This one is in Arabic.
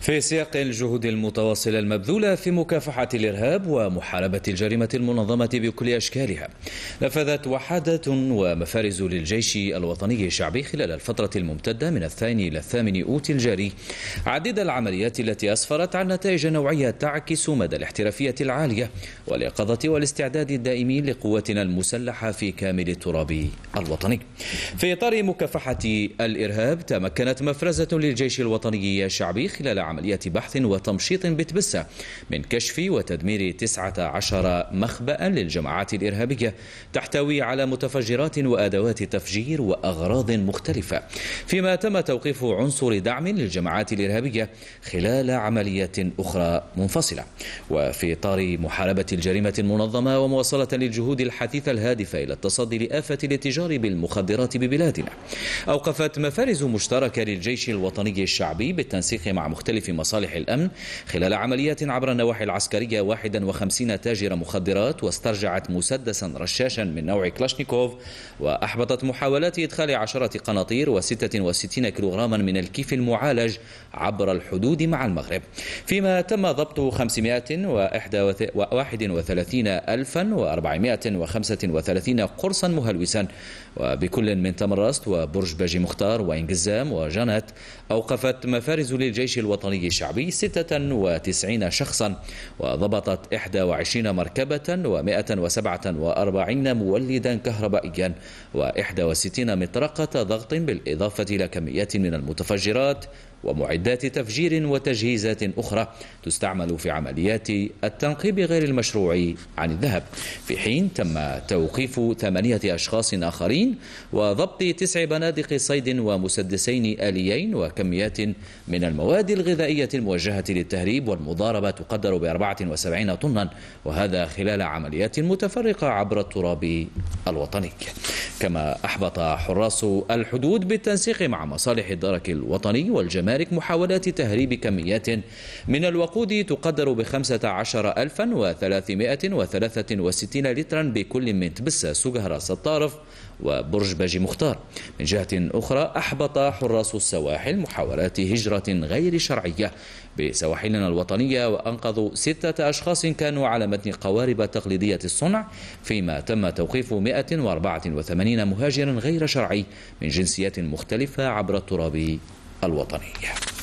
في سياق الجهود المتواصلة المبذولة في مكافحة الإرهاب ومحاربة الجريمة المنظمة بكل أشكالها، نفذت وحدات ومفارز للجيش الوطني الشعبي خلال الفترة الممتدة من 2 إلى 8 أوت الجاري عديد العمليات التي أسفرت عن نتائج نوعية تعكس مدى الاحترافية العالية واليقظة والاستعداد الدائمي لقواتنا المسلحة في كامل التراب الوطني. في إطار مكافحة الإرهاب تمكنت مفرزة للجيش الوطني الشعبي خلال عملية بحث وتمشيط بتبسة من كشف وتدمير 19 مخبأ للجماعات الإرهابية تحتوي على متفجرات وأدوات تفجير وأغراض مختلفة، فيما تم توقيف عنصر دعم للجماعات الإرهابية خلال عمليات أخرى منفصلة. وفي إطار محاربة الجريمة المنظمة ومواصلة للجهود الحثيثة الهادفة إلى التصدي لآفة الاتجار بالمخدرات ببلادنا، أوقفت مفارز مشتركة للجيش الوطني الشعبي بالتنسيق مع مختلف في مصالح الأمن خلال عمليات عبر النواحي العسكرية 51 تاجر مخدرات، واسترجعت مسدسا رشاشا من نوع كلاشنيكوف، وأحبطت محاولات إدخال 10 قناطير و66 كيلوغراما من الكيف المعالج عبر الحدود مع المغرب، فيما تم ضبط 531,435 قرصا مهلوسا، وبكل من تمرست وبرج باجي مختار وإنجزام وجنت أوقفت مفارز للجيش الوطني الشعبي 96 شخصا، وضبطت 21 مركبة و147 مولدا كهربائيا و61 مطرقة ضغط، بالإضافة إلى كميات من المتفجرات ومعدات تفجير وتجهيزات أخرى تستعمل في عمليات التنقيب غير المشروع عن الذهب، في حين تم توقيف 8 أشخاص آخرين وضبط 9 بنادق صيد ومسدسين آليين، وكميات من المواد الغذائية الموجهة للتهريب والمضاربة تقدر ب74 طنا، وهذا خلال عمليات متفرقة عبر التراب الوطني. كما أحبط حراس الحدود بالتنسيق مع مصالح الدرك الوطني والجماعة محاولات تهريب كميات من الوقود تقدر ب15,363 لترا بكل من تبسة سجهرة سطارف وبرج باجي مختار. من جهة أخرى أحبط حراس السواحل محاولات هجرة غير شرعية بسواحلنا الوطنية، وأنقذوا 6 أشخاص كانوا على متن قوارب تقليدية الصنع، فيما تم توقيف 184 مهاجرا غير شرعي من جنسيات مختلفة عبر التراب الوطنية.